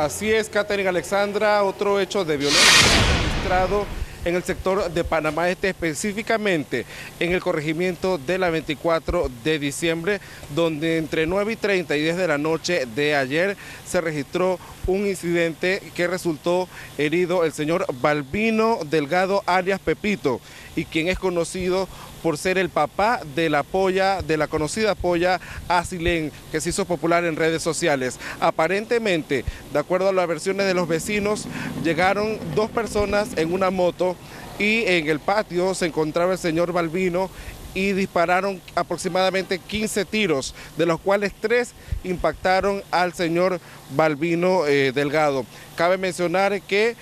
Así es, Katherine Alexandra, otro hecho de violencia registrado en el sector de Panamá, específicamente en el corregimiento de la 24 de diciembre, donde entre 9:30 y 10 de la noche de ayer se registró un incidente que resultó herido el señor Balbino Delgado, alias Pepito, y quien es conocido por ser el papá de la polla, de la conocida polla Assilem, que se hizo popular en redes sociales. Aparentemente, de acuerdo a las versiones de los vecinos, llegaron dos personas en una moto y en el patio se encontraba el señor Balbino y dispararon aproximadamente 15 tiros, de los cuales 3 impactaron al señor Balbino Delgado. Cabe mencionar que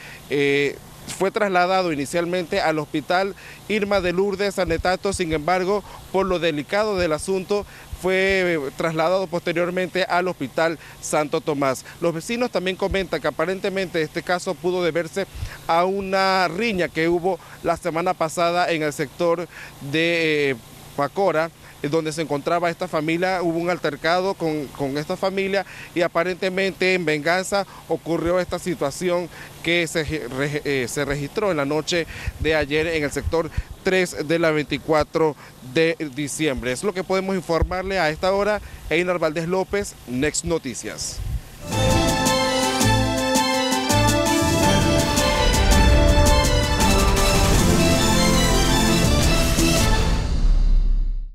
fue trasladado inicialmente al hospital Irma de Lourdes Sanetato, sin embargo, por lo delicado del asunto, fue trasladado posteriormente al hospital Santo Tomás. Los vecinos también comentan que aparentemente este caso pudo deberse a una riña que hubo la semana pasada en el sector de Pacora, donde se encontraba esta familia. Hubo un altercado con esta familia y aparentemente en venganza ocurrió esta situación que se registró en la noche de ayer en el sector 3 de la 24 de diciembre. Es lo que podemos informarle a esta hora. Einar Valdés López, Next Noticias.